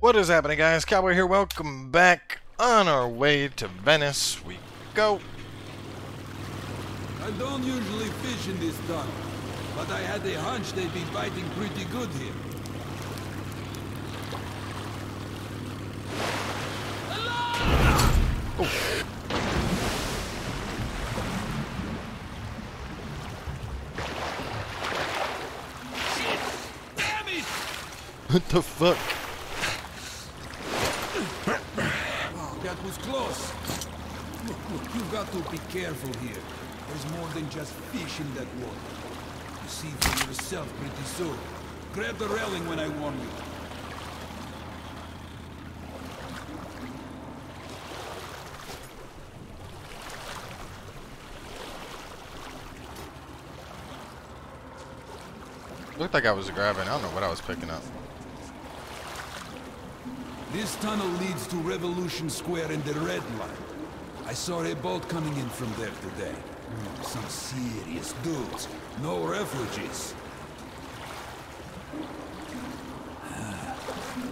What is happening, guys? Cowboy here. Welcome back. On our way to Venice we go. I don't usually fish in this town, but I had a hunch they'd be biting pretty good here. Oh. What the fuck? Oh, that was close. Look, you've got to be careful here. There's more than just fish in that water. You see for yourself pretty soon. Grab the railing when I warn you. Looked like I was grabbing. I don't know what I was picking up. This tunnel leads to Revolution Square and the Red Line. I saw a boat coming in from there today. Some serious dudes. No refugees.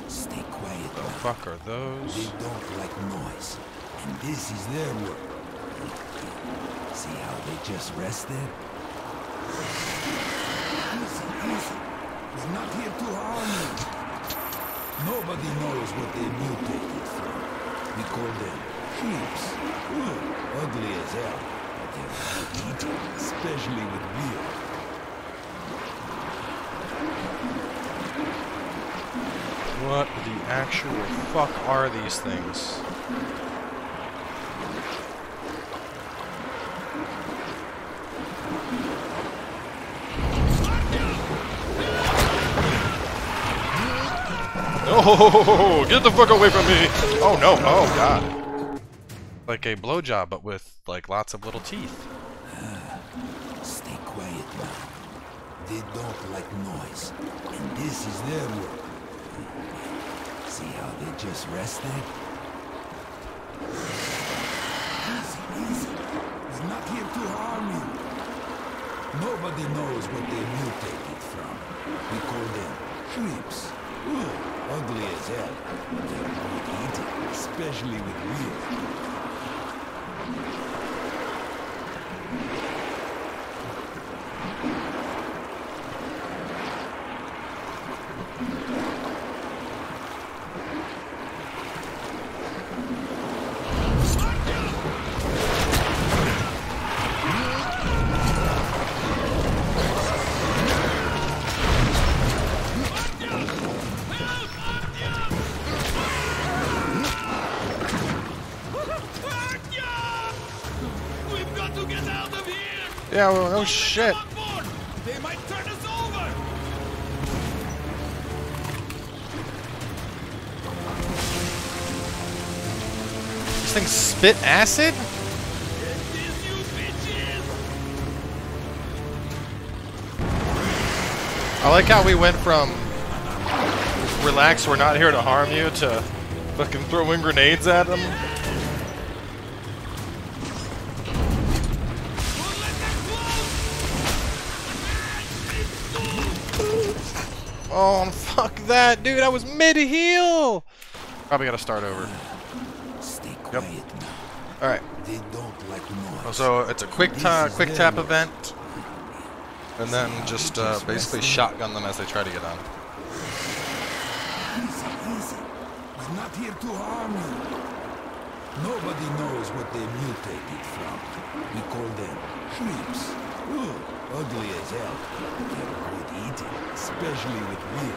Stay quiet. The fuck are those? They don't like noise. And this is their work. See how they just rest there? Easy. He's not here to harm you. Nobody knows what they mutated from. We call them sheeps. Ugly as hell, but they're good eating, especially with beer. What the actual fuck are these things? Oh, get the fuck away from me! Oh no, oh god. Like a blowjob, but with, like, lots of little teeth. Stay quiet, man. They don't like noise. And this is their work. See how they just rested? Easy. He's not here to harm you. Nobody knows what they mutated from. We call them shrimps. Ugly as hell, but they're good eating, especially with beer. Yeah, well, no shit. They might turn us over. This thing spit acid? I like how we went from relax, we're not here to harm you, to fucking throwing grenades at them. Oh, fuck that, dude. I was mid-heal. Probably gotta start over. Stay quiet. Yep. Alright. So it's a quick tap event. And then just basically shotgun them as they try to get on. Easy. He's not here to harm you. Nobody knows what they mutated from. We call them shrimps. Ugly as hell, but they're good eating, especially with beer.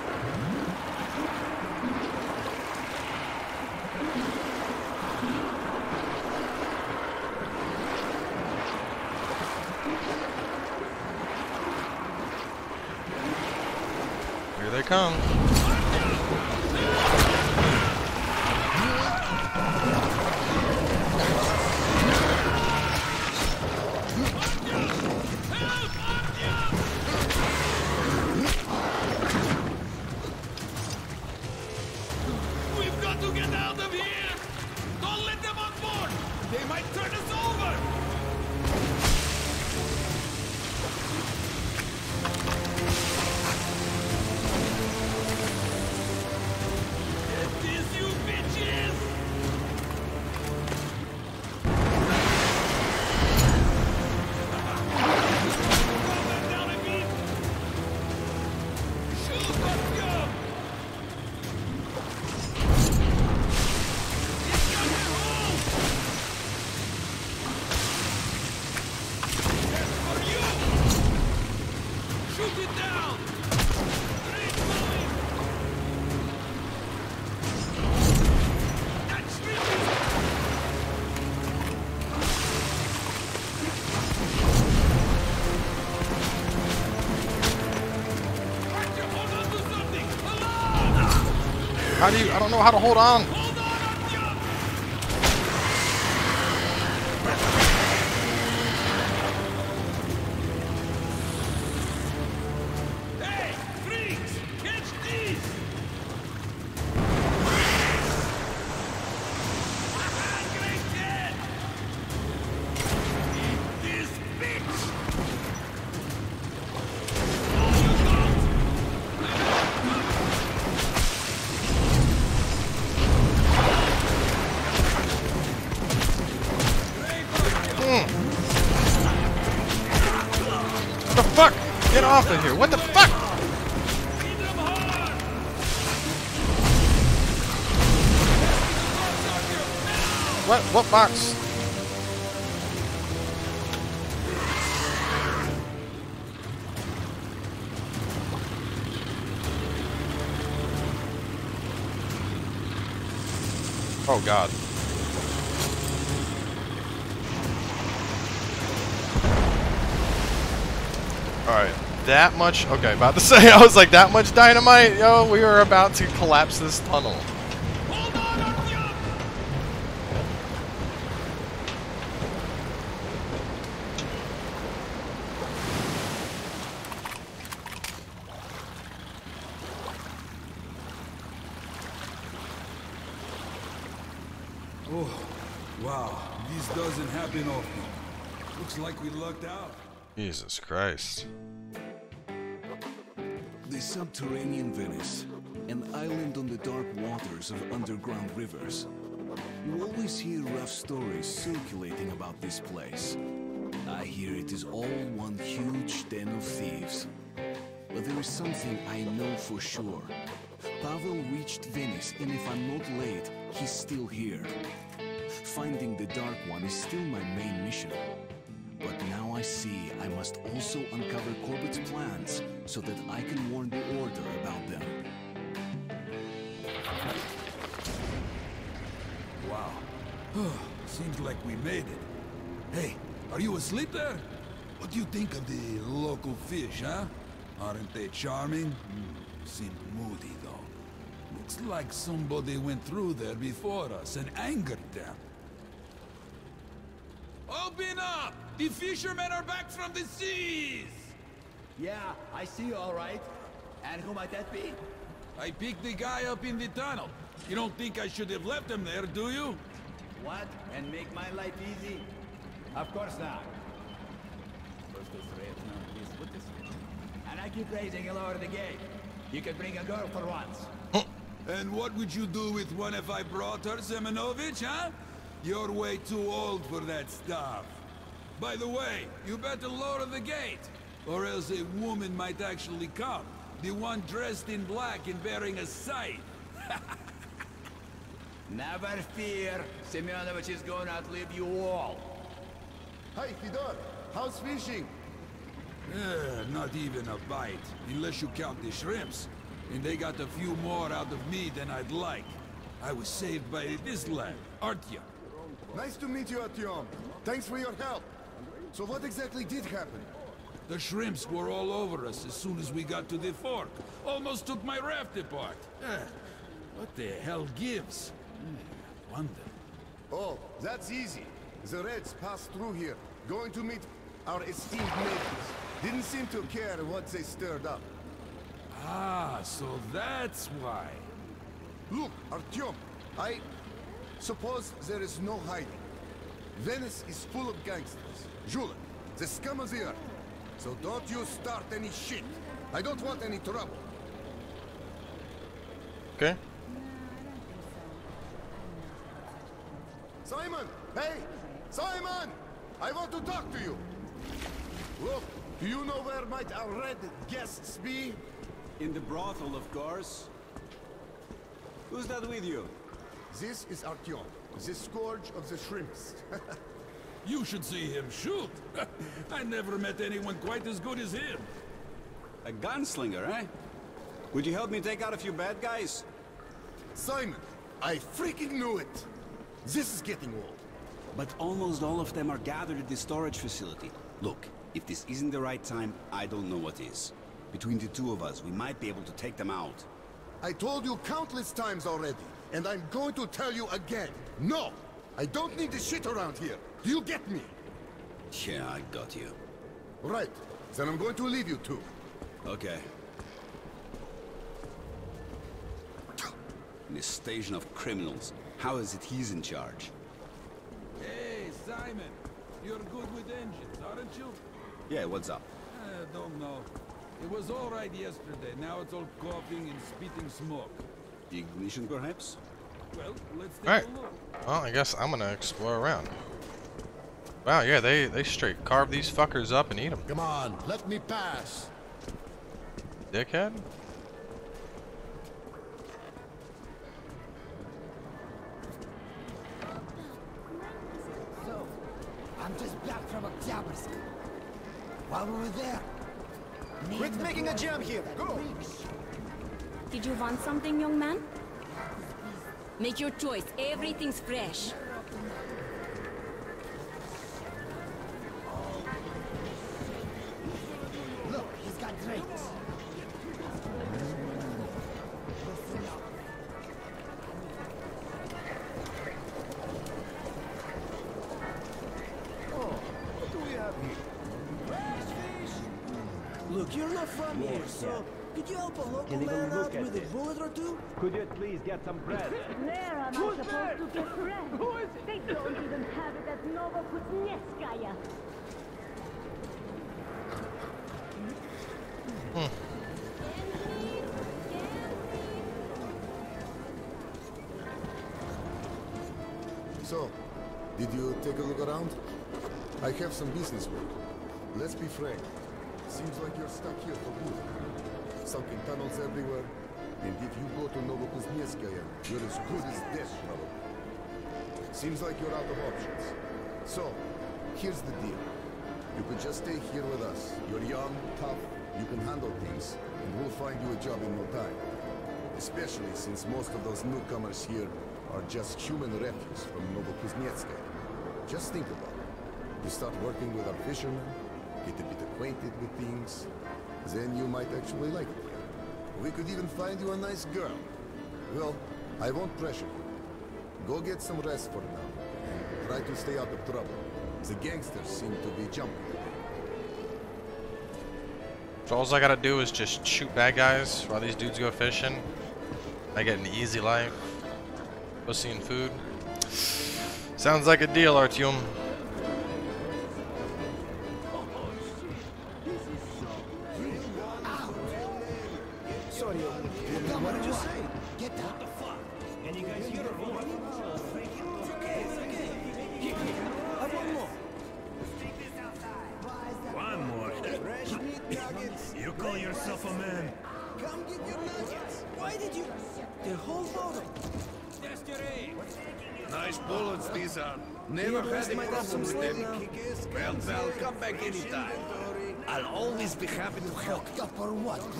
Here they come. How do you... I don't know how to hold on. Off of here. What the fuck? What? What box? Oh God. All right. That much? Okay, about to say, I was like, that much dynamite? Yo, we are about to collapse this tunnel. Hold on, Artyom! Oh, wow. This doesn't happen often. Looks like we lucked out. Jesus Christ. The subterranean Venice, an island on the dark waters of underground rivers. You always hear rough stories circulating about this place. I hear it is all one huge den of thieves. But there is something I know for sure. Pavel reached Venice, and if I'm not late, he's still here. Finding the Dark One is still my main mission. But now I see I must also uncover Corbett's plans so that I can warn the Order about them. Wow. Seems like we made it. Hey, are you asleep there? What do you think of the local fish, huh? Aren't they charming? Seem moody, though. Looks like somebody went through there before us and angered them. Open up! The fishermen are back from the seas! Yeah, I see you all right. And who might that be? I picked the guy up in the tunnel. You don't think I should have left him there, do you? What? And make my life easy? Of course not. And I keep raising hell over the gate. You can bring a girl for once. And what would you do with one if I brought her, Semyonovich, huh? You're way too old for that stuff. By the way, you better lower the gate, or else a woman might actually come. The one dressed in black and bearing a scythe. Never fear, Semyonovich is going to outlive you all. Hi, Fyodor. How's fishing? Not even a bite, unless you count the shrimps. And they got a few more out of me than I'd like. I was saved by this lad, Artyom. Nice to meet you, Artyom. Thanks for your help. So what exactly did happen? The shrimps were all over us as soon as we got to the fork. Almost took my raft apart. What the hell gives? I wonder. Oh, that's easy. The Reds passed through here, going to meet our esteemed neighbors. Didn't seem to care what they stirred up. Ah, so that's why. Look, Artyom, I suppose there is no hiding. Venice is full of gangsters, Julian, the scum of the earth. So don't you start any shit. I don't want any trouble. Okay. Simon! Hey! Simon! I want to talk to you. Look, do you know where might our red guests be? In the brothel, of course. Who's that with you? This is Artyom, the scourge of the shrimps. You should see him shoot. I never met anyone quite as good as him. A gunslinger, eh? Would you help me take out a few bad guys? Simon, I freaking knew it. This is getting old. But almost all of them are gathered at the storage facility. Look, if this isn't the right time, I don't know what is. Between the two of us, we might be able to take them out. I told you countless times already, and I'm going to tell you again. No! I don't need this shit around here. Do you get me? Yeah, I got you. Right. Then I'm going to leave you two. Okay. In this station of criminals, how is it he's in charge? Hey, Simon. You're good with engines, aren't you? Yeah, what's up? I don't know. It was all right yesterday. Now it's all coughing and spitting smoke. The ignition, perhaps? Well, let's take a look. Well, I guess I'm gonna explore around. Wow, yeah, they straight carve these fuckers up and eat them. Come on, let me pass. Dickhead? So, I'm just back from Oktyabrskaya. While we were there, quit making a jam here. Go. Did you want something, young man? Make your choice. Everything's fresh. Look, he's got drinks. Oh, what do we have here? Fresh fish. Look, you're not from here, so. Could you help a local man out with a bullet or two? Could you please get some bread? Where am I supposed to get bread? Who is it? They don't even have it at Novokuznetskaya. So, did you take a look around? I have some business work. Let's be frank. Seems like you're stuck here for good. Something tunnels everywhere, and if you go to Novokuznetskaya, you're as good as death, brother. Seems like you're out of options. So, here's the deal. You could just stay here with us. You're young, tough, you can handle things, and we'll find you a job in no time. Especially since most of those newcomers here are just human refuse from Novokuznetskaya. Just think about it. You start working with our fishermen, get a bit acquainted with things, then you might actually like it. We could even find you a nice girl. Well, I won't pressure you. Go get some rest for now, and try to stay out of trouble. The gangsters seem to be jumping. So all I gotta do is just shoot bad guys while these dudes go fishing. I get an easy life. Pussy and food. Sounds like a deal, Artyom.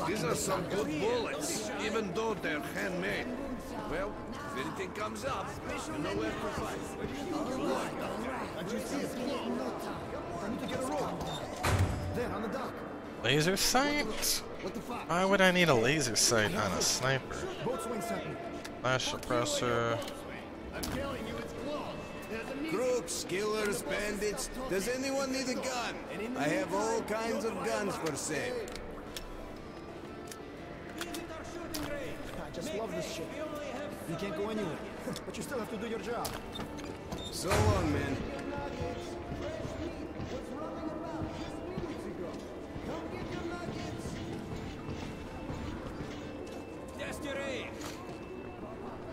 These are some good bullets, even though they're handmade. Well, if anything comes up, you know where to find. All right. You see it? There on the dock. Laser sight? Why would I need a laser sight on a sniper? Flash suppressor. I'm telling you, it's close. Crooks, killers, bandits. Does anyone need a gun? I have all kinds of guns for sale. I just love this shit. You can't go anywhere, but you still have to do your job. So long, man.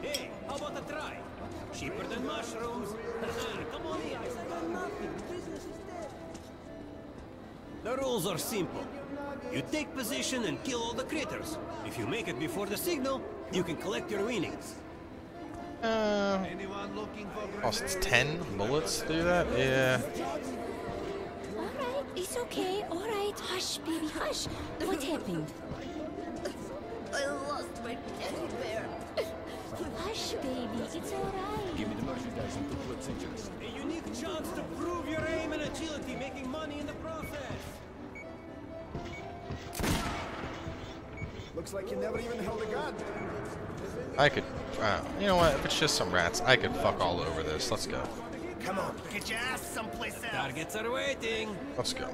Hey, how about a try? Cheaper than mushrooms. Come on in. The rules are simple. You take position and kill all the critters. If you make it before the signal, you can collect your winnings. Costs 10 bullets to do that? Yeah. Alright, it's okay, alright. Hush, baby, hush. What happened? I lost my teddy bear. Hush, baby, it's alright. Give me the merchandise and 2 foot inches. A unique chance to prove your aim and agility, making money in the process. Looks like you never even held a gun. I could, you know what? If it's just some rats, I could fuck all over this. Let's go. Come on, get your ass someplace else. Targets are waiting. Let's go.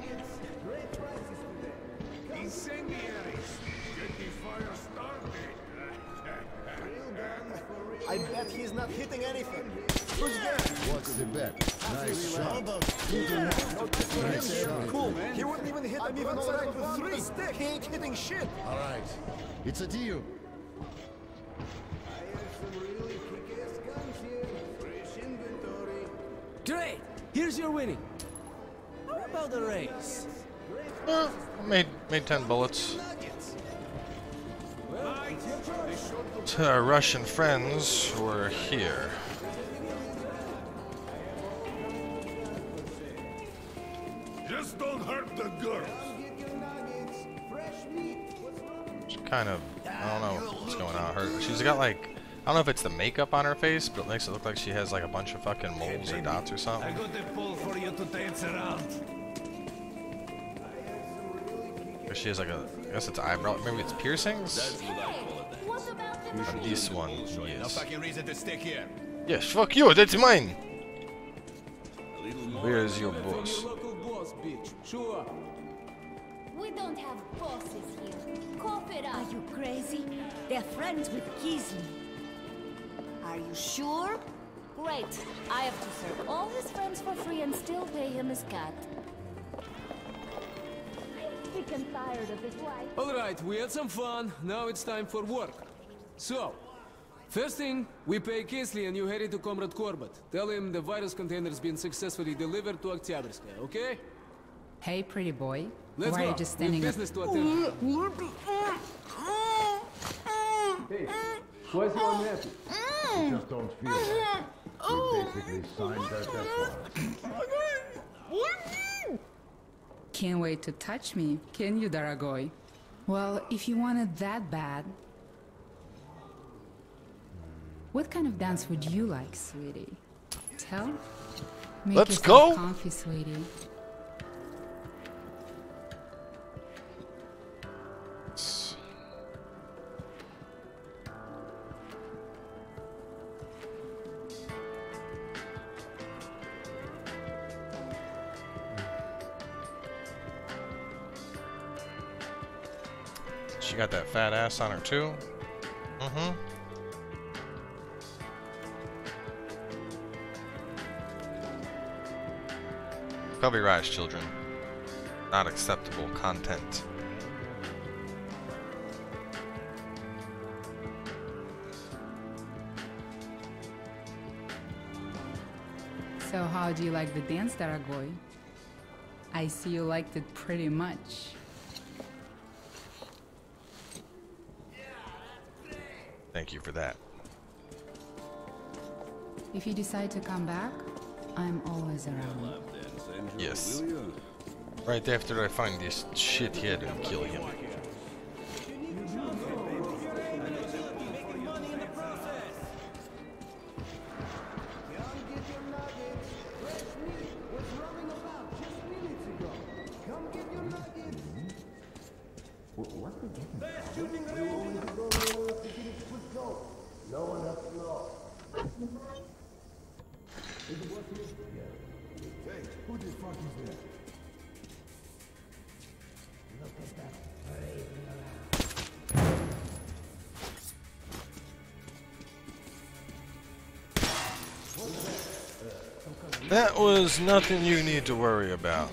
I bet he's not hitting anything. What's the bet? Nice shot. Nice shot. Cool, man. He wouldn't even hit him even with three sticks. He ain't hitting shit. All right, it's a deal. Great. Here's your winning. How about the race? Well, made 10 bullets. To our Russian friends, we're here. Just don't hurt the girls. She's kind of, I don't know what's going on. She's got like, I don't know if it's the makeup on her face, but it makes it look like she has like a bunch of fucking moles or dots or something. I got a pole for you to dance around. Or she has like a, I guess it's eyebrow, maybe it's piercings? That's what I call it. What about the this one, yes. No fucking reason to stick here. Yes, fuck you, that's mine! Where's your boss? Your local boss, bitch. Sure. We don't have bosses here. Corbett, are you crazy? They're friends with Kisly. Are you sure? Great. I have to serve all his friends for free and still pay him his cut. Sick and tired of his life. All right, we had some fun. Now it's time for work. So, first thing, we pay Kisly and you head it to Comrade Corbett. Tell him the virus container's been successfully delivered to Oktyabrskaya, okay? Hey, pretty boy. Let's go. Why are you just standing business to attend. Hey. Why is he unhappy? I just don't feel it. You basically signed that. Can't wait to touch me, can you, Daragoy? Well, if you want it that bad. What kind of dance would you like, sweetie? Tell? Make Let's go! Comfy, sweetie. She got that fat ass on her too. Mm-hmm. Cover your eyes, children. Not acceptable content. So how do you like the dance, Daragoy? I see you liked it pretty much. Thank you for that. If you decide to come back, I'm always around. Yes. Right after I find this shithead and kill him. That was nothing you need to worry about.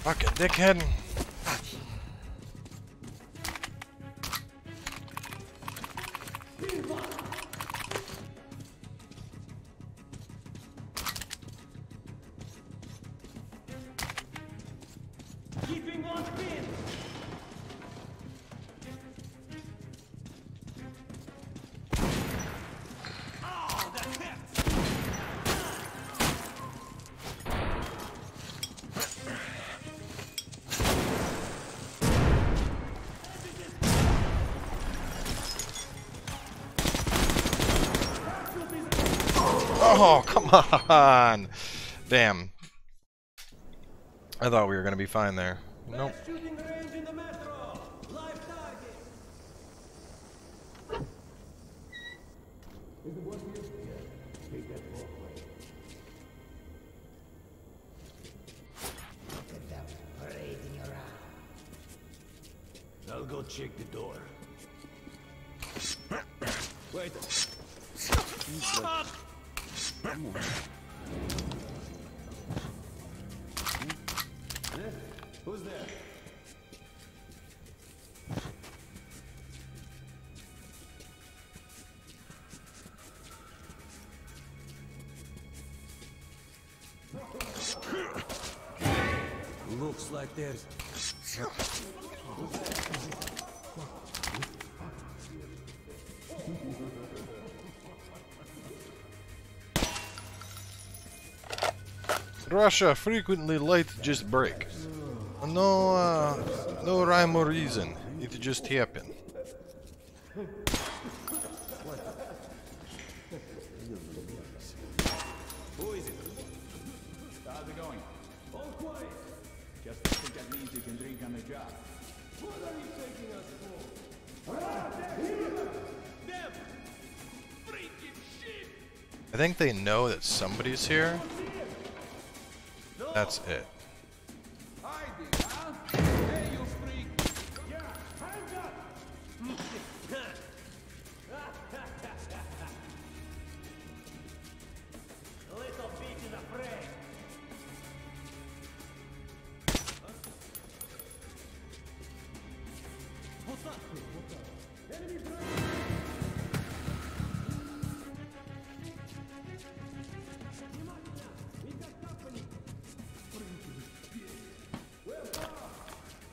Fucking dickhead. Oh, come on! Damn. I thought we were gonna be fine there. Nope. I'll go check the door. Wait. Stop. Who's there? Looks like there's... Russia frequently light just break. No rhyme or reason. It just happened. Who is it? How's it going? All quiet. Just think that means you can drink on the job. What are you taking us for? Them! Freaking shit! I think they know that somebody's here. That's it.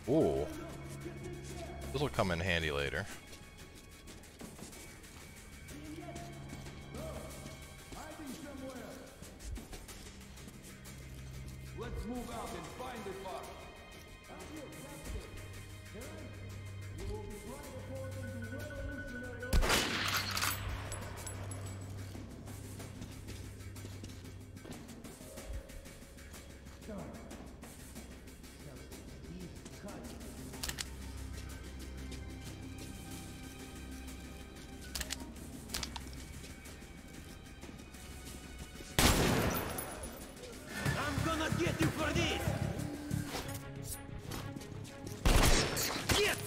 Ooh. This will come in handy later. Let's move out and find the box. Get you for this! Get!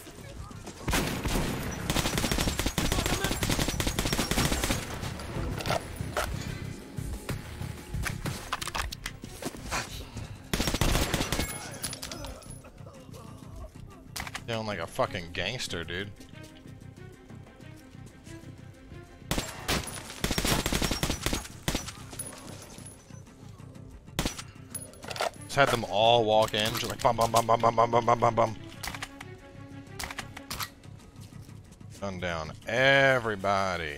Sound like a fucking gangster, dude. Just had them all walk in, just like bum bum bum bum bum bum bum bum bum bum. Gun down everybody.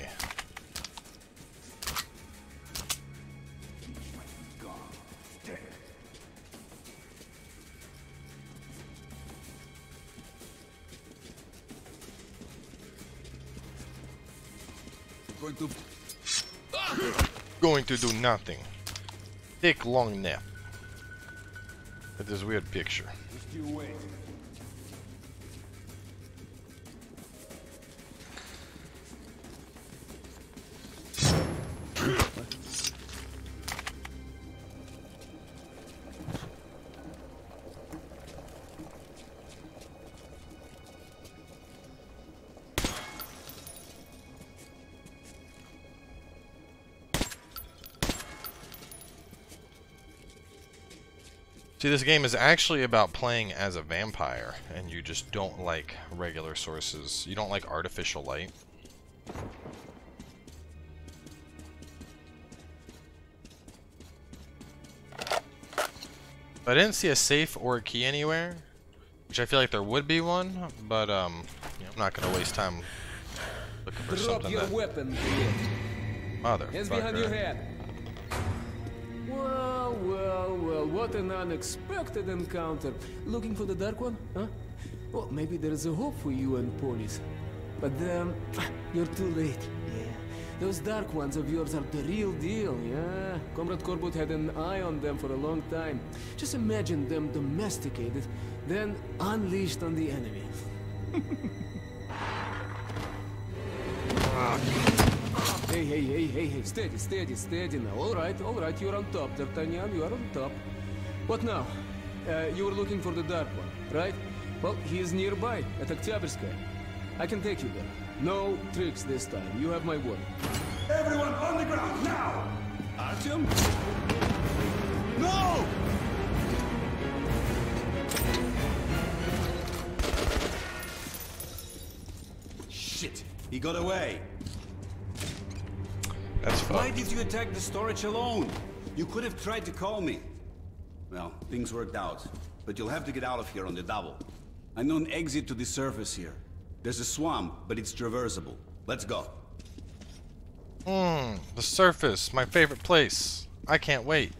Going to do nothing. Take long nap. At this weird picture. See, this game is actually about playing as a vampire, and you just don't like regular sources. You don't like artificial light. I didn't see a safe or a key anywhere, which I feel like there would be one, but you know, I'm not gonna waste time looking for something. Drop your weapon, motherfucker. Hands behind your head. Well, well, well, what an unexpected encounter. Looking for the Dark One, huh? Well, maybe there's a hope for you and ponies. But then, you're too late, yeah. Those Dark Ones of yours are the real deal, yeah? Comrade Corbett had an eye on them for a long time. Just imagine them domesticated, then unleashed on the enemy. Hey, hey, hey, hey, hey, steady, steady, steady now. All right, you're on top, D'Artagnan, you are on top. What now? You were looking for the Dark One, right? Well, he is nearby, at Oktyabrskaya. I can take you there. No tricks this time. You have my word. Everyone on the ground now! Artyom? No! Shit! He got away. That's fun. Why did you attack the storage alone? You could have tried to call me. Well, things worked out. But you'll have to get out of here on the double. I know an exit to the surface here. There's a swamp, but it's traversable. Let's go. The surface, my favorite place. I can't wait.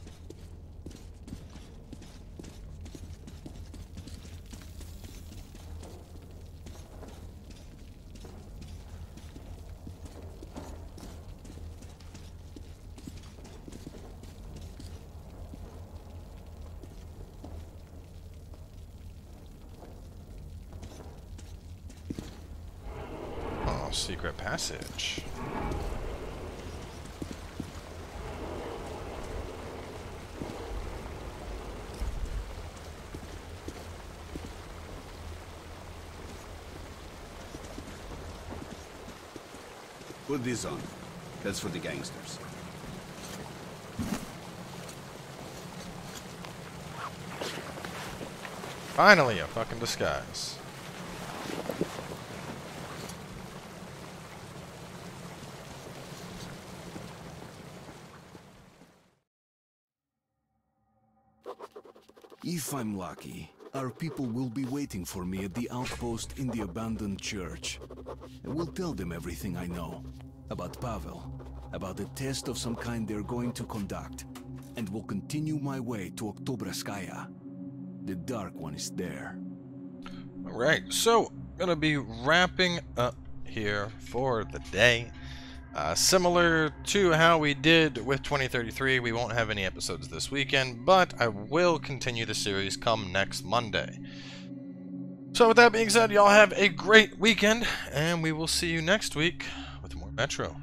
Secret passage. Put this on. That's for the gangsters. Finally, a fucking disguise. If I'm lucky, our people will be waiting for me at the outpost in the abandoned church. I will tell them everything I know. About Pavel, about a test of some kind they're going to conduct, and will continue my way to Oktyabrskaya. The Dark One is there. Alright, so, gonna be wrapping up here for the day. Similar to how we did with 2033, we won't have any episodes this weekend, but I will continue the series come next Monday. So with that being said, y'all have a great weekend, and we will see you next week with more Metro.